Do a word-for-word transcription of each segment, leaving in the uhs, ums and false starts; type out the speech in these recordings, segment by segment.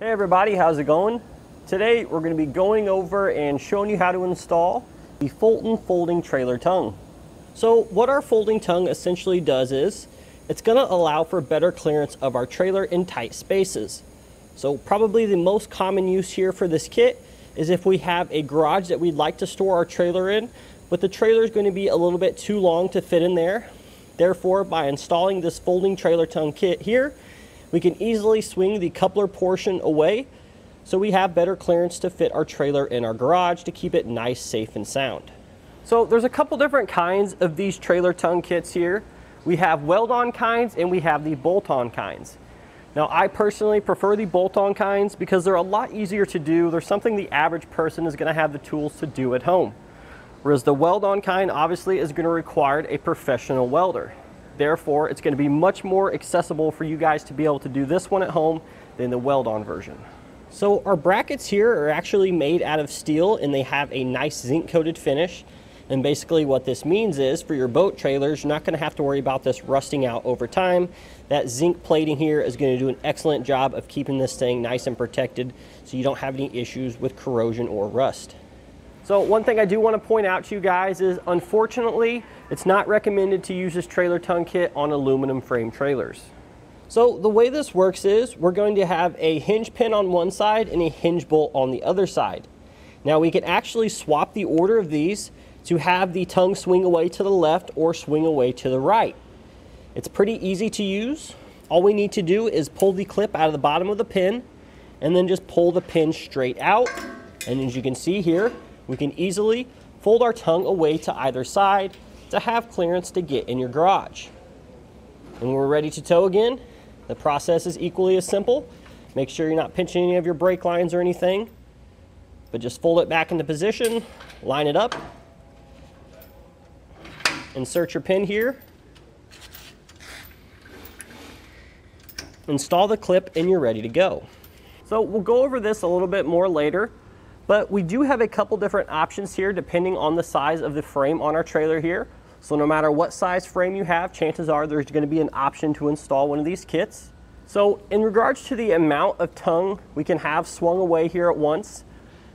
Hey everybody, how's it going? Today we're going to be going over and showing you how to install the Fulton folding trailer tongue. So what our folding tongue essentially does is it's going to allow for better clearance of our trailer in tight spaces. So probably the most common use here for this kit is if we have a garage that we'd like to store our trailer in, but the trailer is going to be a little bit too long to fit in there. Therefore, by installing this folding trailer tongue kit here, we can easily swing the coupler portion away so we have better clearance to fit our trailer in our garage to keep it nice, safe, and sound. So there's a couple different kinds of these trailer tongue kits here. We have weld-on kinds and we have the bolt-on kinds. Now I personally prefer the bolt-on kinds because they're a lot easier to do. They're something the average person is going to have the tools to do at home. Whereas the weld-on kind obviously is going to require a professional welder. Therefore, it's going to be much more accessible for you guys to be able to do this one at home than the weld-on version. So our brackets here are actually made out of steel and they have a nice zinc-coated finish. And basically what this means is for your boat trailers, you're not going to have to worry about this rusting out over time. That zinc plating here is going to do an excellent job of keeping this thing nice and protected so you don't have any issues with corrosion or rust. So one thing I do want to point out to you guys is, unfortunately, it's not recommended to use this trailer tongue kit on aluminum frame trailers. So the way this works is we're going to have a hinge pin on one side and a hinge bolt on the other side. Now we can actually swap the order of these to have the tongue swing away to the left or swing away to the right. It's pretty easy to use. All we need to do is pull the clip out of the bottom of the pin and then just pull the pin straight out. And as you can see here, we can easily fold our tongue away to either side to have clearance to get in your garage. And when we're ready to tow again, the process is equally as simple. Make sure you're not pinching any of your brake lines or anything, but just fold it back into position, line it up, insert your pin here, install the clip, and you're ready to go. So we'll go over this a little bit more later. But we do have a couple different options here depending on the size of the frame on our trailer here. So no matter what size frame you have, chances are there's going to be an option to install one of these kits. So in regards to the amount of tongue we can have swung away here at once,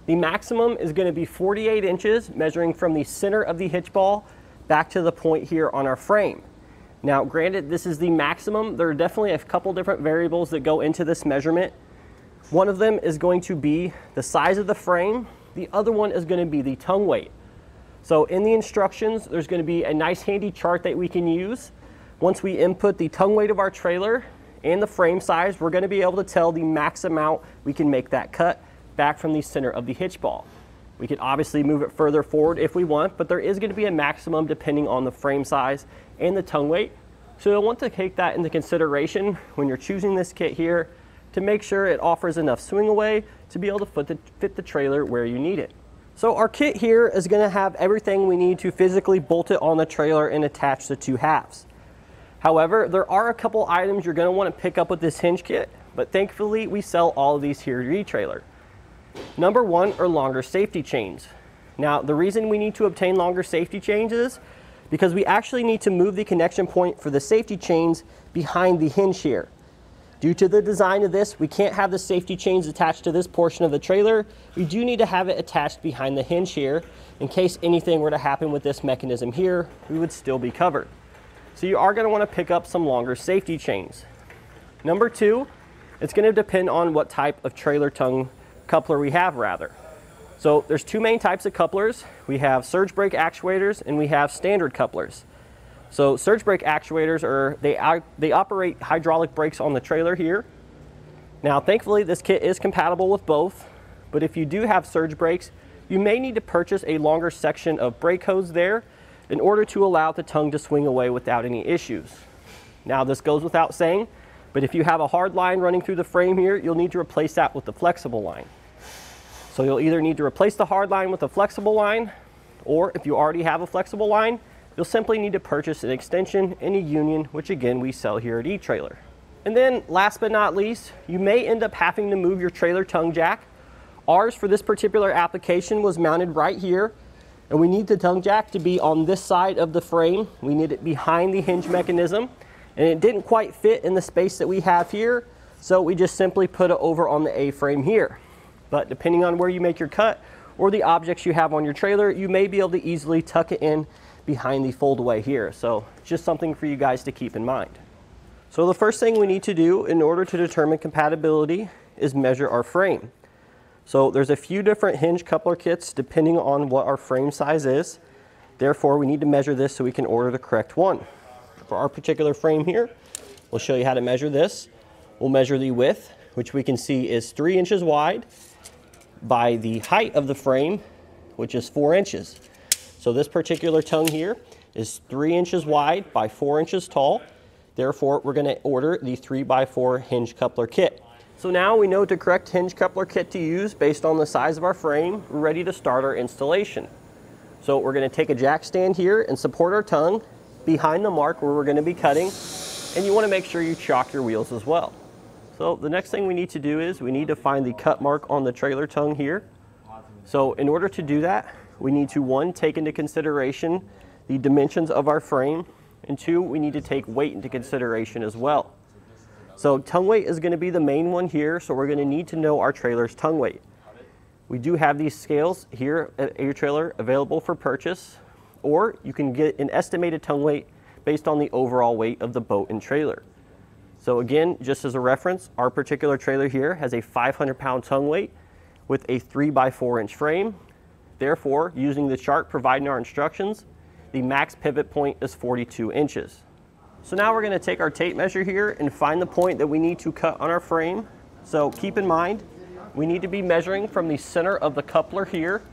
the maximum is going to be forty-eight inches, measuring from the center of the hitch ball back to the point here on our frame. Now granted, this is the maximum. There are definitely a couple different variables that go into this measurement. One of them is going to be the size of the frame. The other one is going to be the tongue weight. So in the instructions, there's going to be a nice handy chart that we can use. Once we input the tongue weight of our trailer and the frame size, we're going to be able to tell the max amount we can make that cut back from the center of the hitch ball. We could obviously move it further forward if we want, but there is going to be a maximum depending on the frame size and the tongue weight. So you'll want to take that into consideration when you're choosing this kit here, to make sure it offers enough swing away to be able to fit the, fit the trailer where you need it. So our kit here is going to have everything we need to physically bolt it on the trailer and attach the two halves. However, there are a couple items you're going to want to pick up with this hinge kit, but thankfully we sell all of these here at eTrailer. Number one are longer safety chains. Now the reason we need to obtain longer safety chains is because we actually need to move the connection point for the safety chains behind the hinge here. Due to the design of this, we can't have the safety chains attached to this portion of the trailer. We do need to have it attached behind the hinge here. In case anything were to happen with this mechanism here, we would still be covered. So you are going to want to pick up some longer safety chains. Number two, it's going to depend on what type of trailer tongue coupler we have rather. So there's two main types of couplers. We have surge brake actuators and we have standard couplers. So surge brake actuators are, they, they operate hydraulic brakes on the trailer here. Now thankfully this kit is compatible with both, but if you do have surge brakes, you may need to purchase a longer section of brake hose there in order to allow the tongue to swing away without any issues. Now this goes without saying, but if you have a hard line running through the frame here, you'll need to replace that with the flexible line. So you'll either need to replace the hard line with a flexible line, or if you already have a flexible line, you'll simply need to purchase an extension and a union, which again, we sell here at eTrailer. And then last but not least, you may end up having to move your trailer tongue jack. Ours for this particular application was mounted right here, and we need the tongue jack to be on this side of the frame. We need it behind the hinge mechanism, and it didn't quite fit in the space that we have here. So we just simply put it over on the A-frame here. But depending on where you make your cut or the objects you have on your trailer, you may be able to easily tuck it in behind the foldaway here. So just something for you guys to keep in mind. So the first thing we need to do in order to determine compatibility is measure our frame. So there's a few different hinge coupler kits depending on what our frame size is. Therefore, we need to measure this so we can order the correct one. For our particular frame here, we'll show you how to measure this. We'll measure the width, which we can see is three inches wide by the height of the frame, which is four inches. So this particular tongue here is three inches wide by four inches tall. Therefore, we're going to order the three by four hinge coupler kit. So now we know the correct hinge coupler kit to use based on the size of our frame. We're ready to start our installation. So we're going to take a jack stand here and support our tongue behind the mark where we're going to be cutting. And you want to make sure you chock your wheels as well. So the next thing we need to do is we need to find the cut mark on the trailer tongue here. So in order to do that, we need to, one, take into consideration the dimensions of our frame, and two, we need to take weight into consideration as well. So tongue weight is going to be the main one here, so we're going to need to know our trailer's tongue weight. We do have these scales here at eTrailer available for purchase, or you can get an estimated tongue weight based on the overall weight of the boat and trailer. So again, just as a reference, our particular trailer here has a five hundred pound tongue weight with a three by four inch frame. Therefore, using the chart provided in our instructions, the max pivot point is forty-two inches. So now we're going to take our tape measure here and find the point that we need to cut on our frame. So keep in mind, we need to be measuring from the center of the coupler here,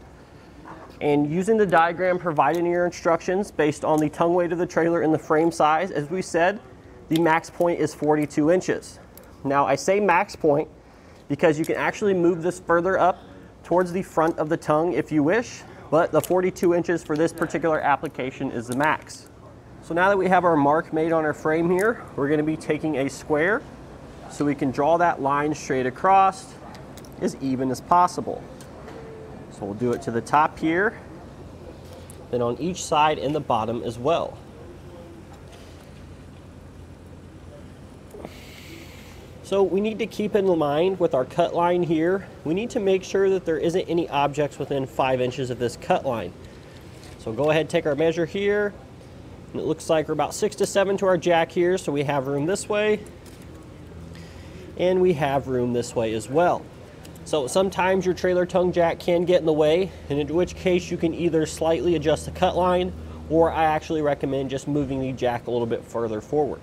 and using the diagram provided in your instructions based on the tongue weight of the trailer and the frame size, as we said, the max point is forty-two inches. Now I say max point because you can actually move this further up towards the front of the tongue if you wish, but the forty-two inches for this particular application is the max. So now that we have our mark made on our frame here, we're going to be taking a square so we can draw that line straight across as even as possible. So we'll do it to the top here, then on each side and the bottom as well. So we need to keep in mind with our cut line here, we need to make sure that there isn't any objects within five inches of this cut line. So go ahead, take our measure here. And it looks like we're about six to seven to our jack here. So we have room this way and we have room this way as well. So sometimes your trailer tongue jack can get in the way, and in which case you can either slightly adjust the cut line, or I actually recommend just moving the jack a little bit further forward.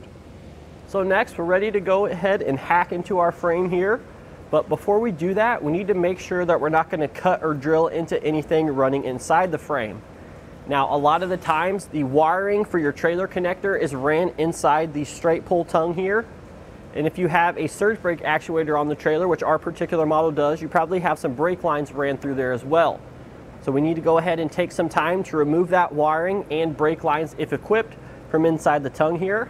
So next, we're ready to go ahead and hack into our frame here. But before we do that, we need to make sure that we're not going to cut or drill into anything running inside the frame. Now, a lot of the times, the wiring for your trailer connector is ran inside the straight pull tongue here. And if you have a surge brake actuator on the trailer, which our particular model does, you probably have some brake lines ran through there as well. So we need to go ahead and take some time to remove that wiring and brake lines, if equipped, from inside the tongue here.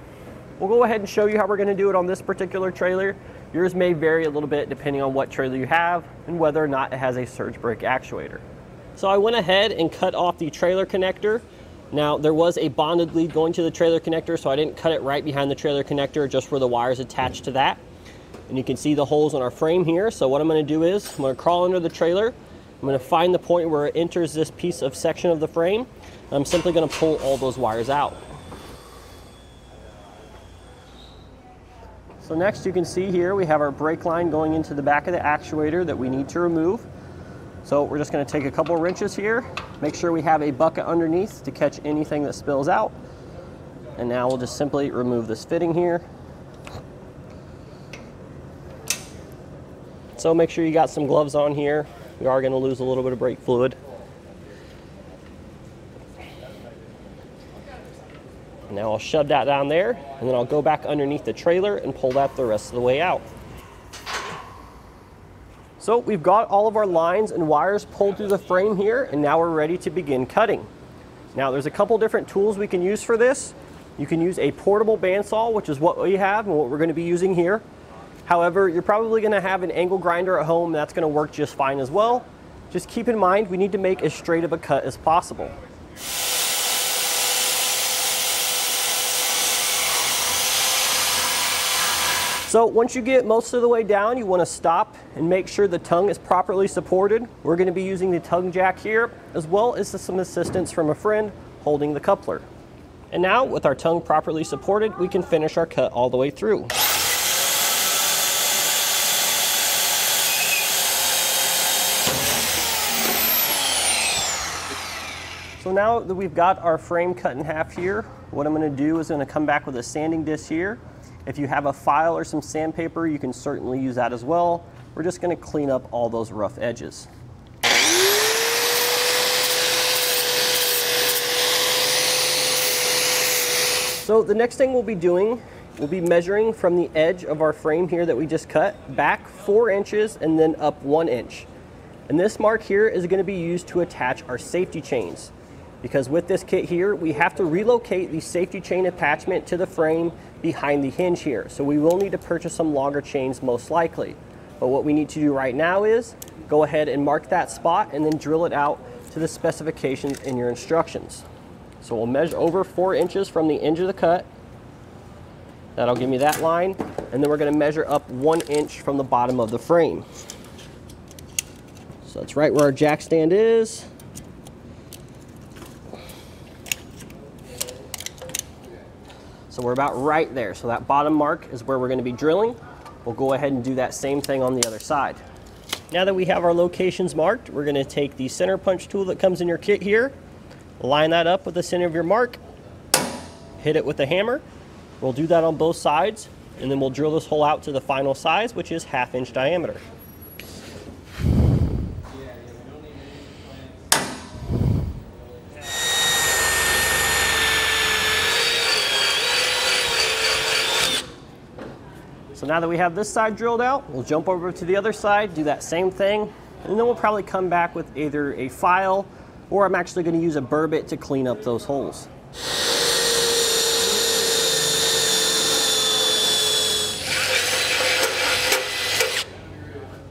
We'll go ahead and show you how we're going to do it on this particular trailer. Yours may vary a little bit depending on what trailer you have and whether or not it has a surge brake actuator. So I went ahead and cut off the trailer connector. Now there was a bonded lead going to the trailer connector, so I didn't cut it right behind the trailer connector, just where the wires attached to that. And you can see the holes on our frame here. So what I'm going to do is I'm going to crawl under the trailer. I'm going to find the point where it enters this piece of section of the frame. I'm simply going to pull all those wires out. So next, you can see here we have our brake line going into the back of the actuator that we need to remove. So we're just going to take a couple wrenches here, make sure we have a bucket underneath to catch anything that spills out. And now we'll just simply remove this fitting here. So make sure you got some gloves on here. We are going to lose a little bit of brake fluid. Now I'll shove that down there, and then I'll go back underneath the trailer and pull that the rest of the way out. So we've got all of our lines and wires pulled through the frame here, and now we're ready to begin cutting. Now there's a couple different tools we can use for this. You can use a portable bandsaw, which is what we have and what we're going to be using here. However, you're probably going to have an angle grinder at home. That's going to work just fine as well. Just keep in mind, we need to make as straight of a cut as possible. So once you get most of the way down, you want to stop and make sure the tongue is properly supported. We're going to be using the tongue jack here, as well as some assistance from a friend holding the coupler. And now, with our tongue properly supported, we can finish our cut all the way through. So now that we've got our frame cut in half here, what I'm going to do is I'm going to come back with a sanding disc here. If you have a file or some sandpaper, you can certainly use that as well. We're just going to clean up all those rough edges. So the next thing we'll be doing, we'll be measuring from the edge of our frame here that we just cut back four inches and then up one inch. And this mark here is going to be used to attach our safety chains. Because with this kit here, we have to relocate the safety chain attachment to the frame behind the hinge here. So we will need to purchase some longer chains most likely. But what we need to do right now is go ahead and mark that spot and then drill it out to the specifications in your instructions. So we'll measure over four inches from the edge of the cut. That'll give me that line. And then we're going to measure up one inch from the bottom of the frame. So that's right where our jack stand is. So we're about right there. So that bottom mark is where we're going to be drilling. We'll go ahead and do that same thing on the other side. Now that we have our locations marked, we're going to take the center punch tool that comes in your kit here, line that up with the center of your mark, hit it with a hammer. We'll do that on both sides, and then we'll drill this hole out to the final size, which is half inch diameter. So now that we have this side drilled out, we'll jump over to the other side, do that same thing, and then we'll probably come back with either a file or I'm actually going to use a burbot to clean up those holes.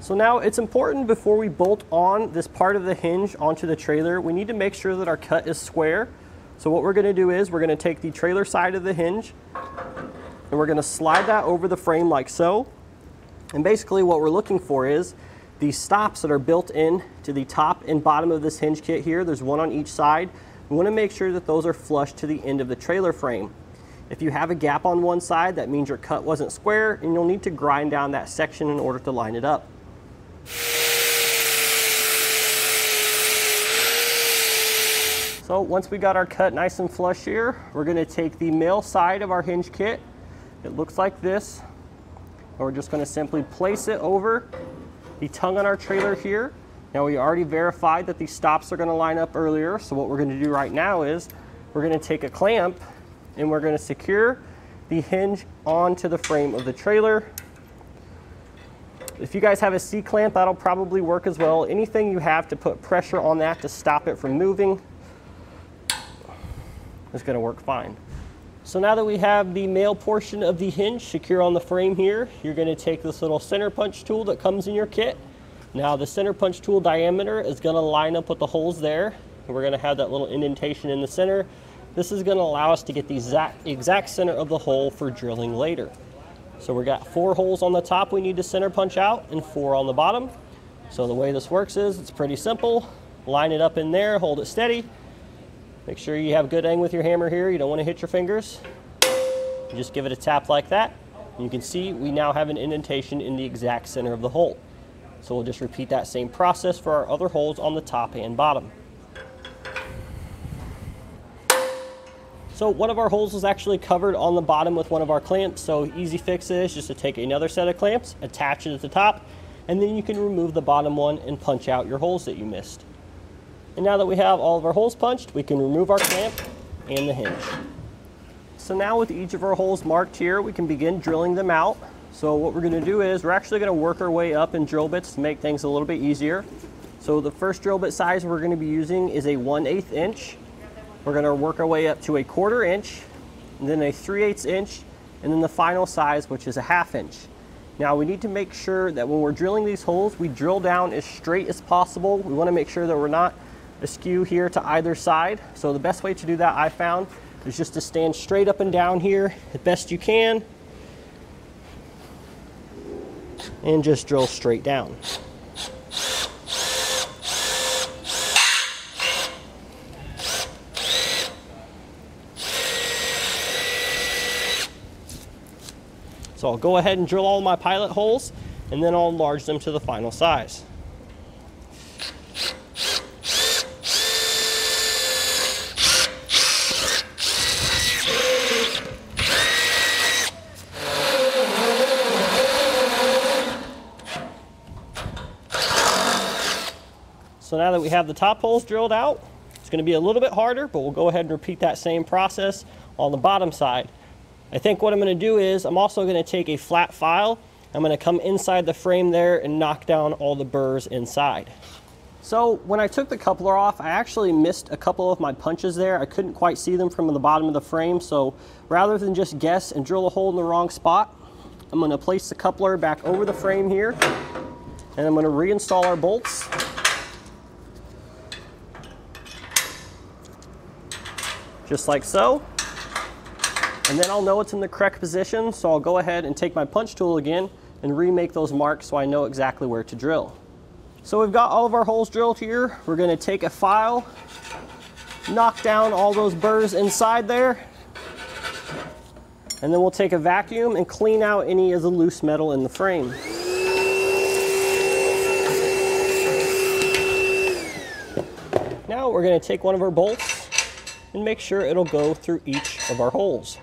So now it's important before we bolt on this part of the hinge onto the trailer, we need to make sure that our cut is square. So what we're going to do is we're going to take the trailer side of the hinge, and we're going to slide that over the frame like so. And basically what we're looking for is these stops that are built in to the top and bottom of this hinge kit here. There's one on each side. We want to make sure that those are flush to the end of the trailer frame. If you have a gap on one side, that means your cut wasn't square, and you'll need to grind down that section in order to line it up. So once we got our cut nice and flush here, we're going to take the male side of our hinge kit. It looks like this. And we're just going to simply place it over the tongue on our trailer here. Now we already verified that these stops are going to line up earlier. So what we're going to do right now is we're going to take a clamp and we're going to secure the hinge onto the frame of the trailer. If you guys have a C-clamp, that'll probably work as well. Anything you have to put pressure on that to stop it from moving. It's going to work fine. So now that we have the male portion of the hinge secure on the frame here, you're going to take this little center punch tool that comes in your kit. Now the center punch tool diameter is going to line up with the holes there. And we're going to have that little indentation in the center. This is going to allow us to get the exact, exact center of the hole for drilling later. So we've got four holes on the top we need to center punch out and four on the bottom. So the way this works is it's pretty simple. Line it up in there, hold it steady. Make sure you have good aim with your hammer here. You don't want to hit your fingers. You just give it a tap like that. And you can see we now have an indentation in the exact center of the hole. So we'll just repeat that same process for our other holes on the top and bottom. So one of our holes is actually covered on the bottom with one of our clamps. So easy fix is just to take another set of clamps, attach it at the top, and then you can remove the bottom one and punch out your holes that you missed. And now that we have all of our holes punched, we can remove our clamp and the hinge. So now with each of our holes marked here, we can begin drilling them out. So what we're going to do is we're actually going to work our way up in drill bits to make things a little bit easier. So the first drill bit size we're going to be using is a one eighth inch. We're going to work our way up to a quarter inch, and then a three eighths inch, and then the final size, which is a half inch. Now we need to make sure that when we're drilling these holes, we drill down as straight as possible. We want to make sure that we're not askew here to either side. So the best way to do that I found is just to stand straight up and down here the best you can. and just drill straight down. So I'll go ahead and drill all my pilot holes and then I'll enlarge them to the final size. So now that we have the top holes drilled out, it's going to be a little bit harder, but we'll go ahead and repeat that same process on the bottom side. I think what I'm going to do is I'm also going to take a flat file. I'm going to come inside the frame there and knock down all the burrs inside. So when I took the coupler off, I actually missed a couple of my punches there. I couldn't quite see them from the bottom of the frame. So rather than just guess and drill a hole in the wrong spot, I'm going to place the coupler back over the frame here, and I'm going to reinstall our bolts. Just like so. And then I'll know it's in the correct position, so I'll go ahead and take my punch tool again and remake those marks so I know exactly where to drill. So we've got all of our holes drilled here. We're going to take a file, knock down all those burrs inside there, and then we'll take a vacuum and clean out any of the loose metal in the frame. Now we're going to take one of our bolts and make sure it'll go through each of our holes.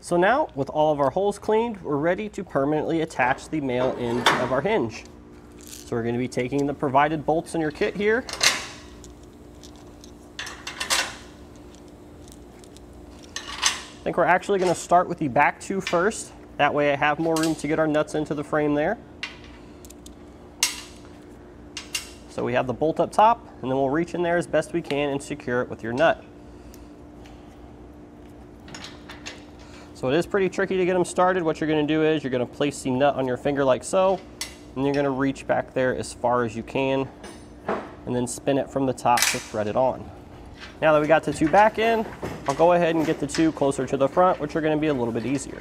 So now, with all of our holes cleaned, we're ready to permanently attach the male end of our hinge. So we're going to be taking the provided bolts in your kit here. I think we're actually going to start with the back two first. That way I have more room to get our nuts into the frame there. So we have the bolt up top, and then we'll reach in there as best we can and secure it with your nut. So it is pretty tricky to get them started. What you're going to do is you're going to place the nut on your finger like so, and you're going to reach back there as far as you can, and then spin it from the top to thread it on. Now that we got the two back in, I'll go ahead and get the two closer to the front, which are going to be a little bit easier.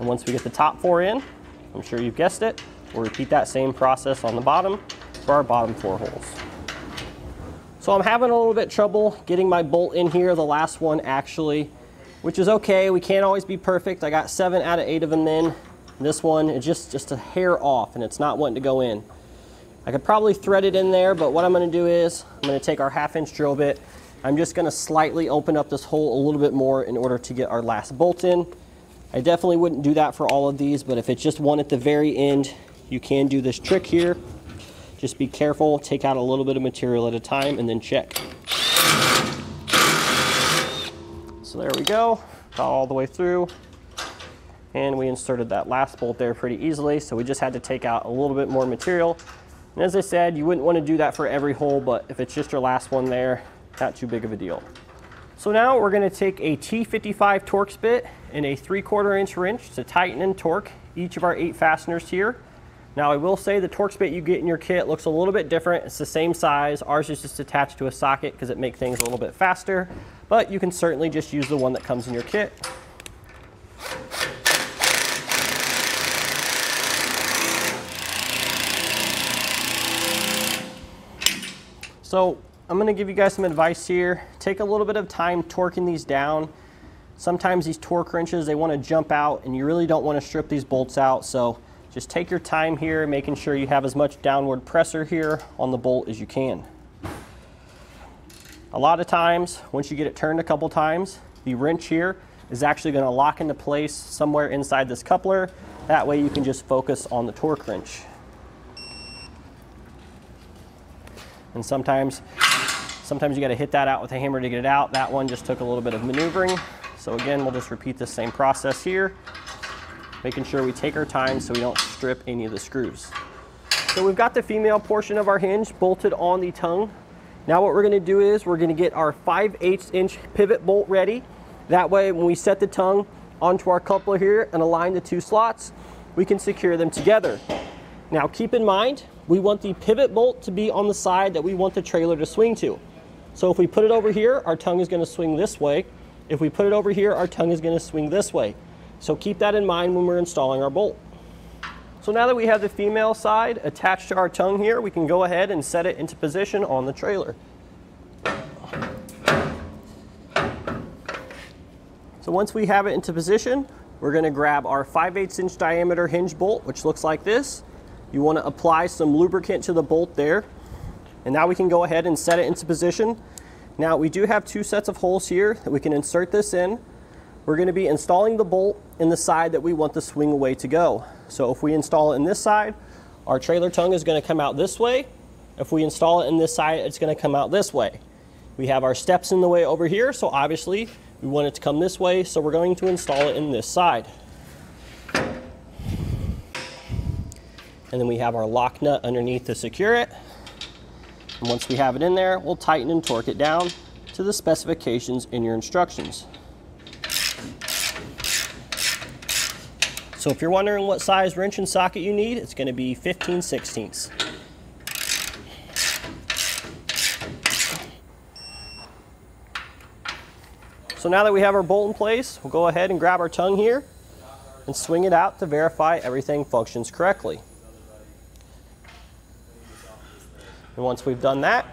And once we get the top four in, I'm sure you've guessed it, we'll repeat that same process on the bottom for our bottom four holes. So I'm having a little bit trouble getting my bolt in here, the last one actually, which is okay. We can't always be perfect. I got seven out of eight of them in. This one is just, just a hair off, and it's not wanting to go in. I could probably thread it in there, but what I'm going to do is I'm going to take our half inch drill bit. I'm just going to slightly open up this hole a little bit more in order to get our last bolt in. I definitely wouldn't do that for all of these, but if it's just one at the very end, you can do this trick here. Just be careful, take out a little bit of material at a time, and then check. So there we go, got all the way through, and we inserted that last bolt there pretty easily, so we just had to take out a little bit more material. And as I said, you wouldn't want to do that for every hole, but if it's just your last one there, not too big of a deal. So now we're going to take a T fifty-five Torx bit and a three quarter inch wrench to tighten and torque each of our eight fasteners here. Now I will say the Torx bit you get in your kit looks a little bit different. It's the same size. Ours is just attached to a socket because it makes things a little bit faster, but you can certainly just use the one that comes in your kit. So I'm going to give you guys some advice here. Take a little bit of time torquing these down. Sometimes these torque wrenches, they want to jump out, and you really don't want to strip these bolts out. So just take your time here, making sure you have as much downward pressure here on the bolt as you can. A lot of times, once you get it turned a couple times, the wrench here is actually going to lock into place somewhere inside this coupler. That way you can just focus on the torque wrench. And sometimes Sometimes you got to hit that out with a hammer to get it out. That one just took a little bit of maneuvering. So again, we'll just repeat the same process here, making sure we take our time so we don't strip any of the screws. So we've got the female portion of our hinge bolted on the tongue. Now what we're going to do is we're going to get our five eighths inch pivot bolt ready. That way when we set the tongue onto our coupler here and align the two slots, we can secure them together. Now keep in mind, we want the pivot bolt to be on the side that we want the trailer to swing to. So if we put it over here, our tongue is going to swing this way. If we put it over here, our tongue is going to swing this way. So keep that in mind when we're installing our bolt. So now that we have the female side attached to our tongue here, we can go ahead and set it into position on the trailer. So once we have it into position, we're going to grab our five eighths inch diameter hinge bolt, which looks like this. You want to apply some lubricant to the bolt there. And now we can go ahead and set it into position. Now we do have two sets of holes here that we can insert this in. We're going to be installing the bolt in the side that we want the swing away to go. So if we install it in this side, our trailer tongue is going to come out this way. If we install it in this side, it's going to come out this way. We have our steps in the way over here, so obviously we want it to come this way, so we're going to install it in this side. And then we have our lock nut underneath to secure it. And once we have it in there, we'll tighten and torque it down to the specifications in your instructions. So if you're wondering what size wrench and socket you need, it's going to be fifteen sixteenths. So now that we have our bolt in place, we'll go ahead and grab our tongue here and swing it out to verify everything functions correctly. And once we've done that,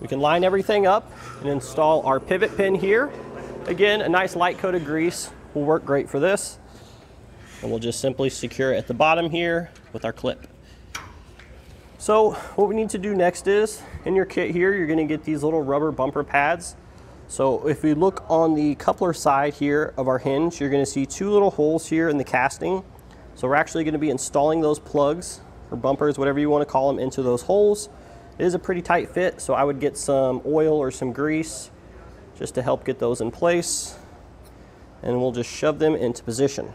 we can line everything up and install our pivot pin here. Again, a nice light coat of grease will work great for this. And we'll just simply secure it at the bottom here with our clip. So what we need to do next is, in your kit here, you're going to get these little rubber bumper pads. So if we look on the coupler side here of our hinge, you're going to see two little holes here in the casting. So we're actually going to be installing those plugs or bumpers, whatever you want to call them, into those holes. It is a pretty tight fit, so I would get some oil or some grease just to help get those in place. And we'll just shove them into position.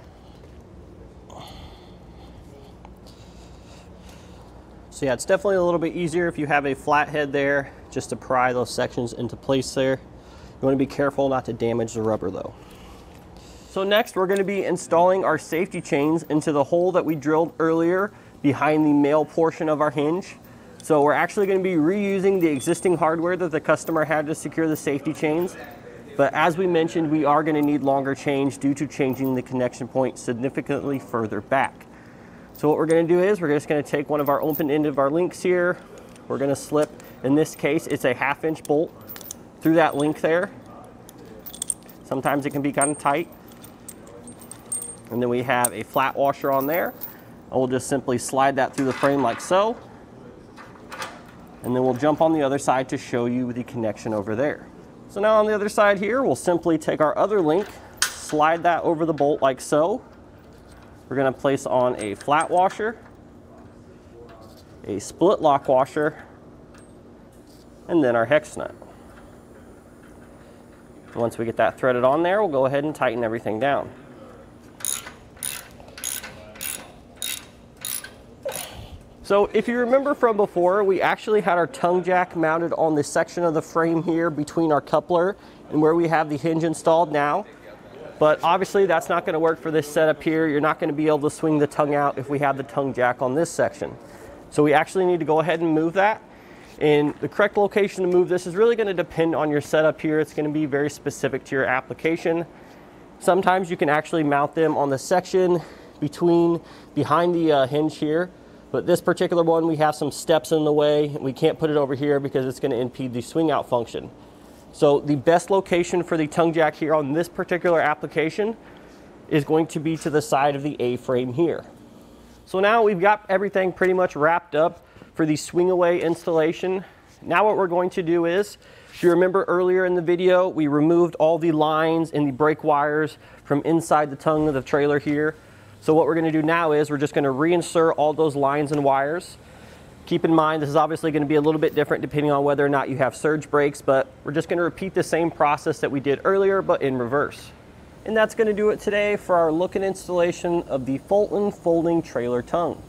So yeah, it's definitely a little bit easier if you have a flat head there just to pry those sections into place there. You want to be careful not to damage the rubber though. So next we're going to be installing our safety chains into the hole that we drilled earlier behind the male portion of our hinge. So we're actually going to be reusing the existing hardware that the customer had to secure the safety chains. But as we mentioned, we are going to need longer chains due to changing the connection point significantly further back. So what we're going to do is we're just going to take one of our open end of our links here. We're going to slip, in this case, it's a half inch bolt through that link there. Sometimes it can be kind of tight. And then we have a flat washer on there. And we'll just simply slide that through the frame like so. And then we'll jump on the other side to show you the connection over there. So now on the other side here, we'll simply take our other link, slide that over the bolt like so. We're going to place on a flat washer, a split lock washer, and then our hex nut. Once we get that threaded on there, we'll go ahead and tighten everything down. So if you remember from before, we actually had our tongue jack mounted on the section of the frame here between our coupler and where we have the hinge installed now. But obviously that's not going to work for this setup here. You're not going to be able to swing the tongue out if we have the tongue jack on this section. So we actually need to go ahead and move that. And the correct location to move this is really going to depend on your setup here. It's going to be very specific to your application. Sometimes you can actually mount them on the section between behind the uh, hinge here. But this particular one, we have some steps in the way. We can't put it over here because it's going to impede the swing out function. So the best location for the tongue jack here on this particular application is going to be to the side of the A-frame here. So now we've got everything pretty much wrapped up for the swing away installation. Now what we're going to do is, if you remember earlier in the video, we removed all the lines and the brake wires from inside the tongue of the trailer here. So what we're going to do now is we're just going to reinsert all those lines and wires. Keep in mind, this is obviously going to be a little bit different depending on whether or not you have surge brakes, but we're just going to repeat the same process that we did earlier, but in reverse. And that's going to do it today for our look and installation of the Fulton folding trailer tongue.